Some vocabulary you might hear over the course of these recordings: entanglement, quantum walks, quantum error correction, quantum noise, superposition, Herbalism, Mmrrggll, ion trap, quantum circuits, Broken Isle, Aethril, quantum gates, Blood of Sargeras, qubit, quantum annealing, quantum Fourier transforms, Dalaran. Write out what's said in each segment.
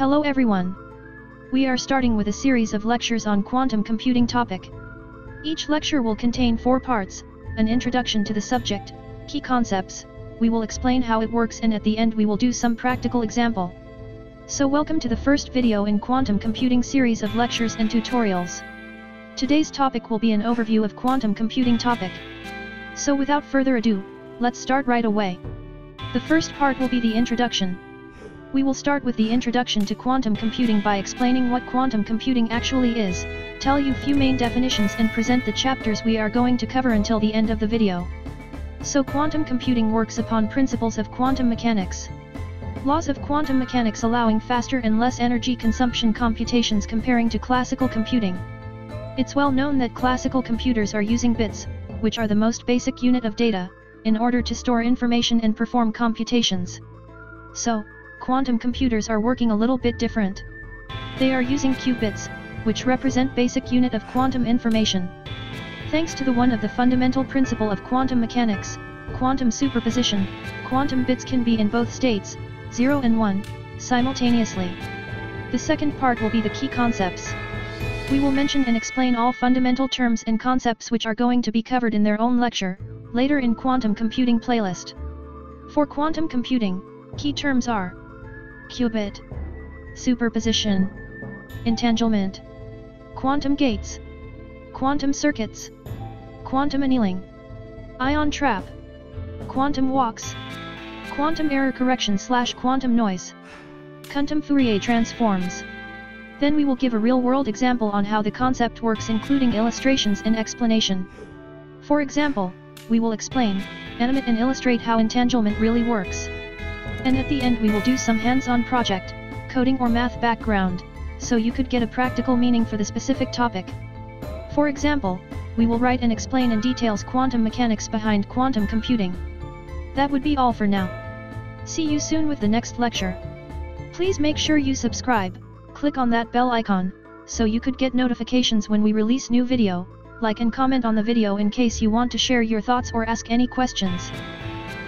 Hello everyone. We are starting with a series of lectures on quantum computing topic. Each lecture will contain 4 parts: an introduction to the subject, key concepts, we will explain how it works, and at the end we will do some practical example. So welcome to the first video in quantum computing series of lectures and tutorials. Today's topic will be an overview of quantum computing topic. So without further ado, let's start right away. The first part will be the introduction. We will start with the introduction to quantum computing by explaining what quantum computing actually is, tell you few main definitions and present the chapters we are going to cover until the end of the video. So quantum computing works upon principles of quantum mechanics. Laws of quantum mechanics allowing faster and less energy consumption computations comparing to classical computing. It's well known that classical computers are using bits, which are the most basic unit of data, in order to store information and perform computations. So, quantum computers are working a little bit different. They are using qubits, which represent basic unit of quantum information. Thanks to the one of the fundamental principle of quantum mechanics, quantum superposition, quantum bits can be in both states, 0 and 1, simultaneously. The second part will be the key concepts. We will mention and explain all fundamental terms and concepts which are going to be covered in their own lecture, later in quantum computing playlist. For quantum computing, key terms are qubit, superposition, entanglement, quantum gates, quantum circuits, quantum annealing, ion trap, quantum walks, quantum error correction / quantum noise, quantum Fourier transforms. Then we will give a real-world example on how the concept works, including illustrations and explanation. For example, we will explain, animate and illustrate how entanglement really works. And at the end we will do some hands-on project, coding or math background, so you could get a practical meaning for the specific topic. For example, we will write and explain in details quantum mechanics behind quantum computing. That would be all for now. See you soon with the next lecture. Please make sure you subscribe, click on that bell icon, so you could get notifications when we release new video, like and comment on the video in case you want to share your thoughts or ask any questions.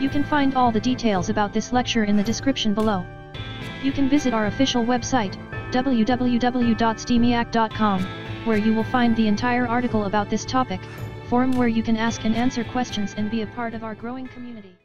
You can find all the details about this lecture in the description below. You can visit our official website, www.stemiac.com, where you will find the entire article about this topic, forum where you can ask and answer questions and be a part of our growing community.